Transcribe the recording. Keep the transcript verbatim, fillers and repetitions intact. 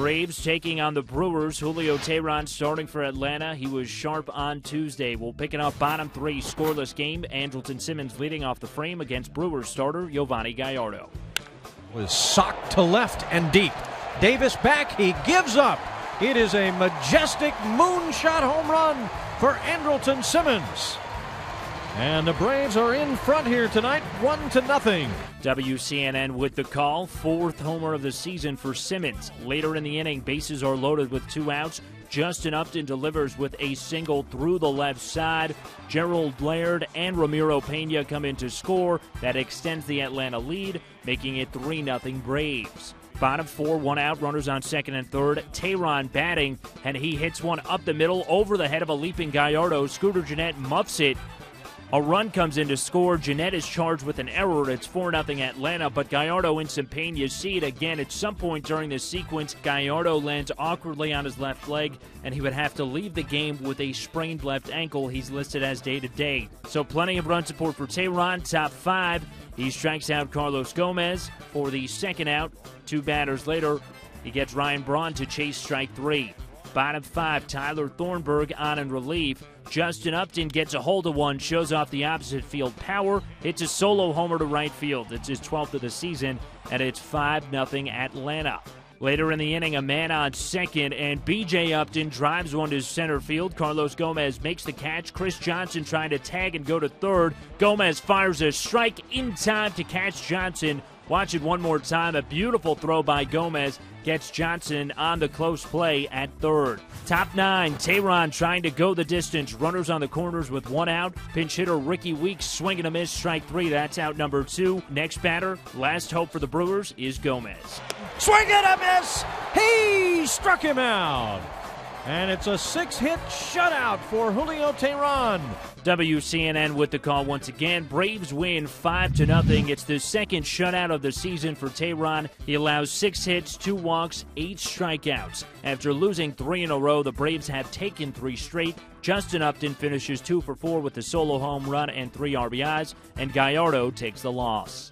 Braves taking on the Brewers. Julio Teheran starting for Atlanta. He was sharp on Tuesday. We'll pick it up. Bottom three, scoreless game. Andrelton Simmons leading off the frame against Brewers starter Giovanni Gallardo. Was socked to left and deep. Davis back. He gives up. It is a majestic moonshot home run for Andrelton Simmons. And the Braves are in front here tonight, one to nothing. W C N N with the call. Fourth homer of the season for Simmons. Later in the inning, bases are loaded with two outs. Justin Upton delivers with a single through the left side. Gerald Laird and Ramiro Pena come in to score. That extends the Atlanta lead, making it three nothing Braves. Bottom four, one out, runners on second and third. Teheran batting, and he hits one up the middle over the head of a leaping Gallardo. Scooter Gennett muffs it. A run comes in to score. Gennett is charged with an error. It's four nothing Atlanta, but Gallardo and some pain. You see it again at some point during this sequence. Gallardo lands awkwardly on his left leg, and he would have to leave the game with a sprained left ankle. He's listed as day-to-day. So plenty of run support for Teheran. Top five, he strikes out Carlos Gomez for the second out. Two batters later, he gets Ryan Braun to chase strike three. Bottom five, Tyler Thornburg on in relief. Justin Upton gets a hold of one, shows off the opposite field power, hits a solo homer to right field. It's his twelfth of the season, and it's five nothing Atlanta. Later in the inning, a man on second, and B J Upton drives one to center field. Carlos Gomez makes the catch. Chris Johnson trying to tag and go to third. Gomez fires a strike in time to catch Johnson. Watch it one more time. A beautiful throw by Gomez. Gets Johnson on the close play at third. Top nine, Teheran trying to go the distance. Runners on the corners with one out. Pinch hitter Ricky Weeks swinging a miss. Strike three, that's out number two. Next batter, last hope for the Brewers is Gomez. Swing and a miss! He struck him out! And it's a six-hit shutout for Julio Teheran. W C N N with the call once again. Braves win five to nothing. It's the second shutout of the season for Teheran. He allows six hits, two walks, eight strikeouts. After losing three in a row, the Braves have taken three straight. Justin Upton finishes two for four with a solo home run and three R B Is, and Gallardo takes the loss.